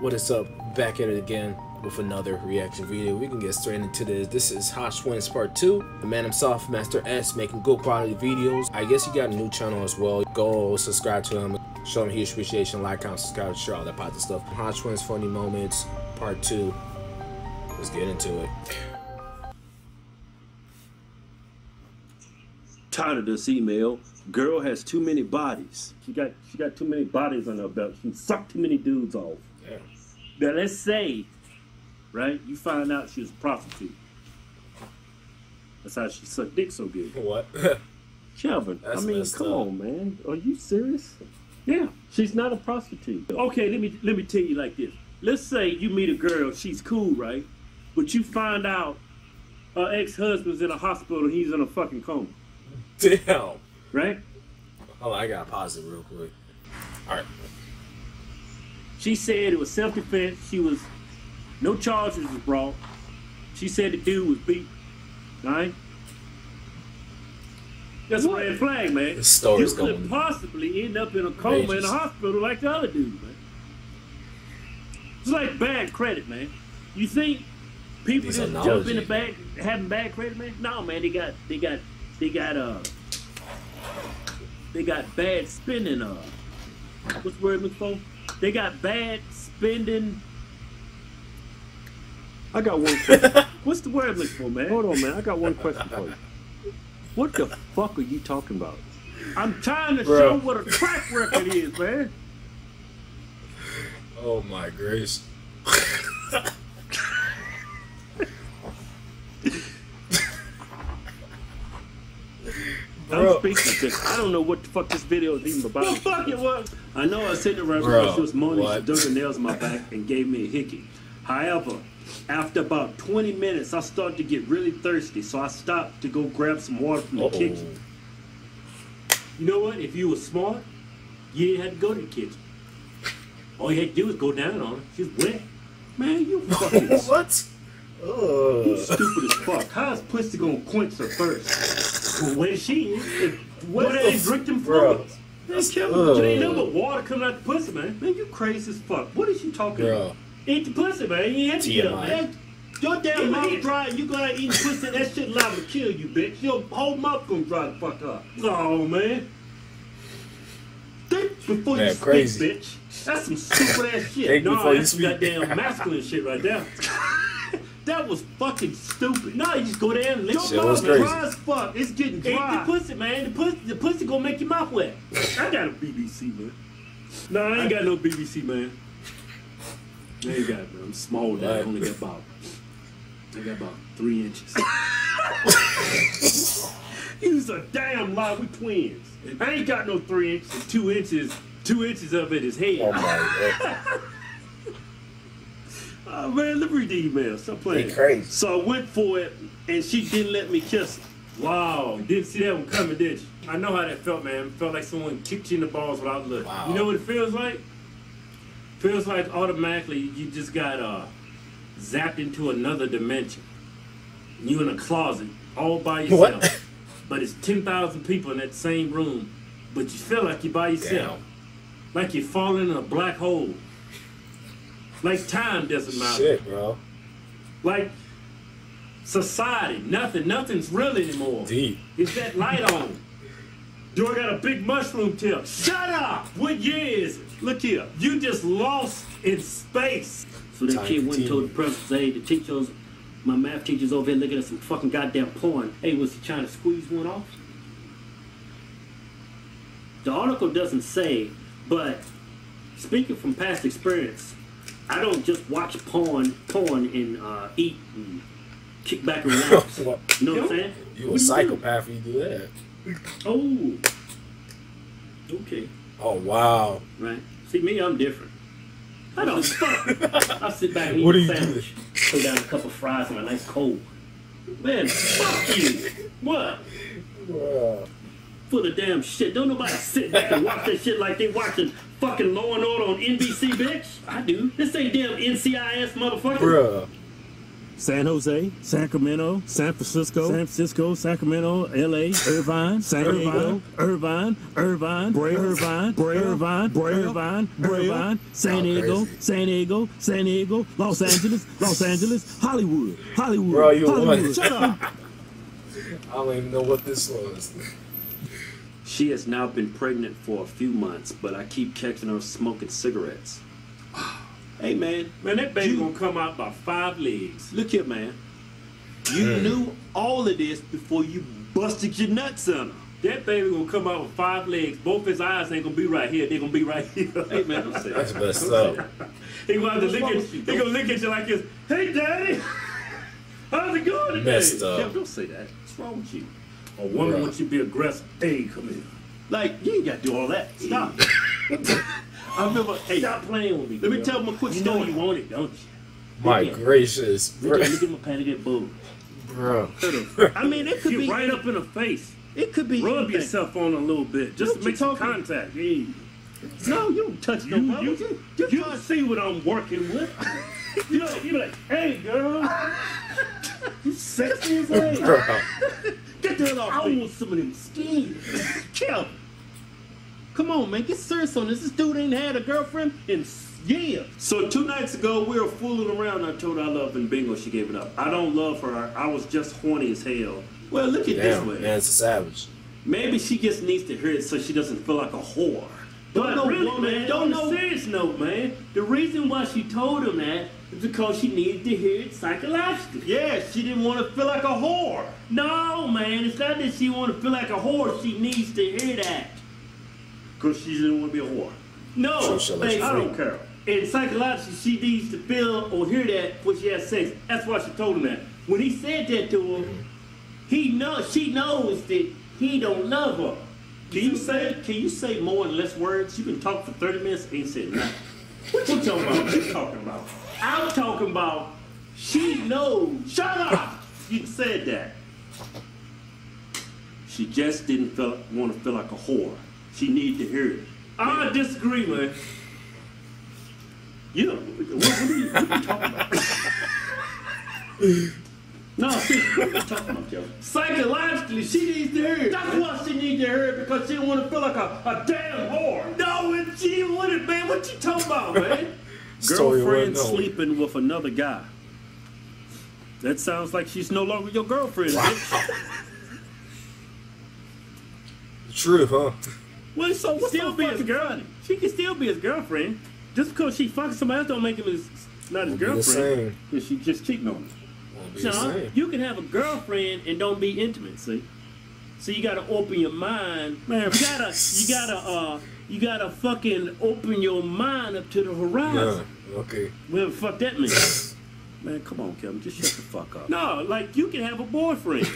What is up? Back at it again with another reaction video. We can get straight into this. This is Hodgetwins Part 2. The man himself, Master S, making good quality videos. I guess he got a new channel as well. Go subscribe to him. Show him his appreciation. Like, comment, subscribe, share, all that positive stuff. Hodgetwins Funny Moments Part 2. Let's get into it. Tired of this email. Girl has too many bodies. She got too many bodies on her belt. She sucked too many dudes off. Yeah. Now let's say, right, you find out she's a prostitute. That's how she sucked dick so good. What? Kevin, I mean, come on, man. Are you serious? Yeah, she's not a prostitute. Okay, let me tell you like this. Let's say you meet a girl, she's cool, right? But you find out her ex-husband's in a hospital, he's in a fucking coma. Damn. Right? Oh, I gotta pause it real quick. All right. She said it was self-defense. No charges was brought. She said the dude was beat. All right? That's a red flag, man. This story's going. You could possibly end up in a coma in a hospital like the other dude, man. It's like bad credit, man. You think people just jump in the back having bad credit, man? No, man. They got bad spending. What's the word, Mr. Fo? They got bad spending. I got one question. What's the word I'm looking for, man? Hold on, man. I got one question for you. What the fuck are you talking about? I'm trying to show what a track record is, man. Oh, my grace. I'm speaking to, I don't know what the fuck this video is even about. What the fuck it was? I know I said the restaurant, she was moaning, she dug her nails in my back and gave me a hickey. However, after about 20 minutes, I started to get really thirsty, so I stopped to go grab some water from the kitchen. You know what? If you were smart, you didn't have to go to the kitchen. All you had to do was go down on her. She's wet. Man, you fucking... What? You stupid as fuck. How is pussy gonna quench her thirst? When she is, what they drink them fluids. That's chemical. You ain't know but water coming out the pussy, man. Man, you crazy as fuck. What is you talking about? Eat the pussy, man. You ain't to man. Your damn mouth dry and you gonna eat pussy. That shit liable to kill you, bitch. Your whole mouth gonna dry the fuck up. Oh, man. Think before you speak, bitch. That's some stupid ass shit. That's some goddamn masculine shit right there. That was fucking stupid. No, you just go there and lick your mouth dry as fuck. It's getting dry. Eat the pussy, man. The pussy gonna make your mouth wet. I got a BBC, man. No, I ain't got no BBC, man. I ain't got it, man. I'm small now. I only got about 3 inches. You's a damn lie. We twins. I ain't got no 3 inches. And 2 inches. 2 inches of it is head. Oh my God. Oh, man, let me read the email. Stop playing. Crazy. So I went for it, and she didn't let me kiss her. Wow. Didn't see that one coming, did you? I know how that felt, man. It felt like someone kicked you in the balls without looking. Wow. You know what it feels like? It feels like automatically you just got zapped into another dimension. You in a closet all by yourself. What? But it's 10,000 people in that same room, but you feel like you're by yourself. Damn. Like you're falling in a black hole. Like time doesn't matter. Shit, bro. Like society, nothing's real anymore. Deep. Is that light on? Do I got a big mushroom tip? Shut up! What year is it? Look here, you just lost in space. So that kid went and told the professor, hey, the teachers, my math teacher's over here looking at some fucking goddamn porn. Hey, was he trying to squeeze one off? The article doesn't say, but speaking from past experience, I don't just watch porn and eat and kick back and relax. You know what I'm saying? You a psychopath if you do that. Oh. Okay. Oh, wow. Right. See, me, I'm different. I don't fuck. I sit back and eat a sandwich. Put down a couple of fries and a nice cold. Man, fuck you. What? Wow. Full of damn shit. Don't nobody sit back and watch that shit like they watching fucking Law and Order on NBC, bitch. I do. This ain't damn NCIS, motherfucker. Bruh. San Jose, Sacramento, San Francisco, Sacramento, L.A., Irvine, San Diego, Irvine, San Diego, Los Angeles, Hollywood. Bro, you Hollywood. Shut up. I don't even know what this was. She has now been pregnant for a few months, but I keep catching her smoking cigarettes. Hey, man, that baby gonna come out by 5 legs. Look here, man. You knew all of this before you busted your nuts on her. That baby gonna come out with 5 legs. Both his eyes ain't gonna be right here. They gonna be right here. Hey, man, I'm saying. That's messed up. He gonna look at you like this. Hey, daddy. How's it going today? Messed up. Jeff, don't say that. What's wrong with you? A woman wants you to be aggressive. Hey, come here. Like, you ain't gotta do all that. Stop. I remember, hey, stop playing with me. Let me tell them a quick story. You want it, don't you? My gracious, bro. Look at my panty get booed. Bro. I mean, it could be right up in the face. It could be rub yourself on a little bit just to make some contact. Yeah. No, you don't touch no mother. You don't see what I'm working with. You like, hey, girl. You sexy as hell. Get the hell off me. I want some of them skins. Kill me. Come on, man, get serious on this. This dude ain't had a girlfriend in years. So 2 nights ago, we were fooling around. I told her I loved her, and bingo, she gave it up. I don't love her. I was just horny as hell. Well, look at this way. Man, it's a savage. Maybe she just needs to hear it so she doesn't feel like a whore. But no, really, woman, man, don't know. On a serious note, man, the reason why she told him that is because she needed to hear it psychologically. Yeah, she didn't want to feel like a whore. No, man, it's not that she wanted to feel like a whore. She needs to hear that. Because she didn't want to be a whore. No, babe, I don't care. And psychologically, she needs to feel or hear that when she has sex. That's why she told him that. When he said that to her, she knows that he don't love her. Can you say more in less words? You can talk for 30 minutes and say nothing. What you talking about? What you talking about? I'm talking about she knows. Shut up! You said that. She just didn't want to feel like a whore. She needed to hear it. I disagree, man. Yeah, what are you talking about? No, seriously, what are you talking about, Kevin? Psychologically, she needs to hear it. That's why she needs to hear it, because she didn't want to feel like a damn whore. No, and she wouldn't, man. What you talking about, man? Girlfriend sleeping with another guy. That sounds like she's no longer your girlfriend. True, huh? Well, so what's still be his girlfriend? She can still be his girlfriend. Just because she fucks somebody else don't make him not his girlfriend. Because she just cheating on him. So you can have a girlfriend and don't be intimate. See, so you gotta open your mind, man. You gotta fucking open your mind up to the horizon. Yeah, okay. Whatever the fuck that means. Man, come on, Kevin, just shut the fuck up. No, like you can have a boyfriend.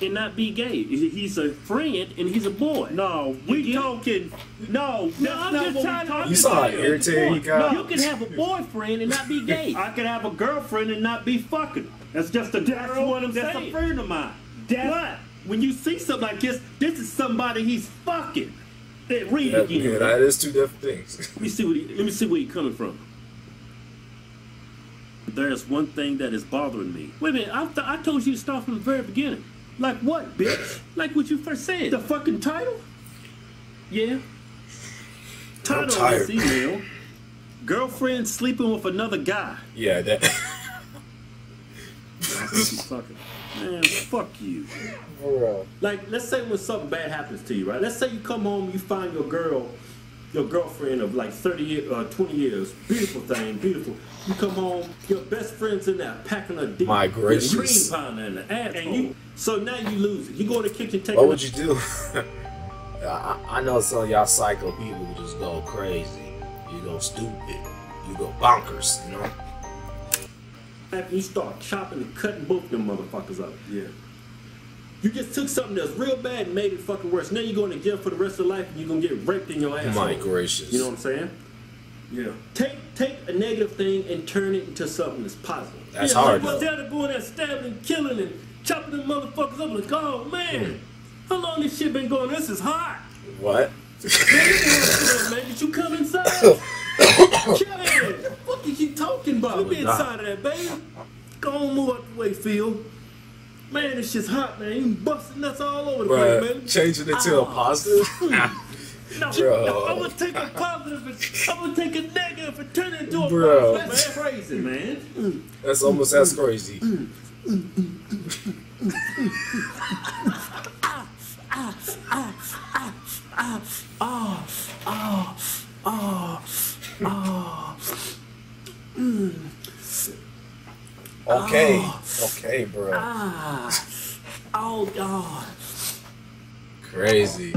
And not be gay. He's a friend and he's a boy. No, we talking. No, no, I'm just trying to. You saw how irritated he got. No, you can have a boyfriend and not be gay. I can have a girlfriend and not be fucking. That's just a girl. That's a friend of mine. That's what? When you see something like this, this is somebody he's fucking. Read it again. Yeah, that is 2 different things. Let me see where you're coming from. There is one thing that is bothering me. Wait a minute. I told you to start from the very beginning. Like what, bitch? Like what you first said. The fucking title? Yeah. Title of this email. Girlfriend sleeping with another guy. Yeah, that. Fucking. Man, fuck you. Bro. Like, let's say when something bad happens to you, right? Let's say you come home, you find your girlfriend of like 20 years, beautiful thing, beautiful. You come home, your best friend's in there packing a dick, my gracious, your green pounder in the asshole. And you, so now you lose it. You go to the kitchen, take. What would you do? I know some of y'all psycho people who just go crazy. You go stupid. You go bonkers. You know. After you start chopping and cutting both them motherfuckers up. Yeah. You just took something that's real bad and made it fucking worse. Now you're going to jail for the rest of life and you're going to get raped in your ass. My gracious. You know what I'm saying? Yeah. Take a negative thing and turn it into something that's positive. That's hard, though. People are going there stabbing and killing and chopping them motherfuckers up like, oh, man, how long this shit been going? This is hot. What? Man, did you come inside? Kevin, what the you keep talking about? Let me inside of that, baby. Go on, move out the way, Phil. Man, it's just hot, man. You busting nuts all over the place, man. Changing it to a positive? No, bro. I'm going to take a positive. I'm going to take a negative and turn it into a positive. That's crazy, man. That's almost as crazy. Okay, okay, bro. Oh, God. Crazy.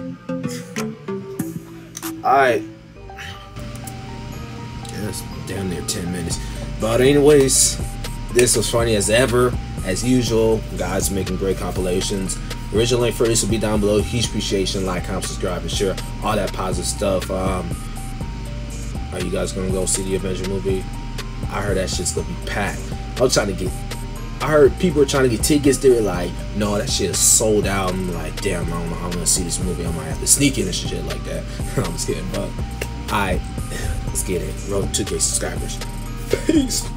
Alright. Yeah, that's down there 10 minutes. But anyways, this was funny as ever. As usual, guys making great compilations. Original link for this will be down below. Huge appreciation. Like, comment, subscribe, and share. All that positive stuff. Are you guys going to go see the Avengers movie? I heard that shit's going to be packed. I heard people are trying to get tickets. They were like, no, that shit is sold out. I'm like, damn, I'm gonna see this movie. I might have to sneak in and shit like that. I'm just kidding, but alright, let's get it. Road to 2K subscribers. Peace.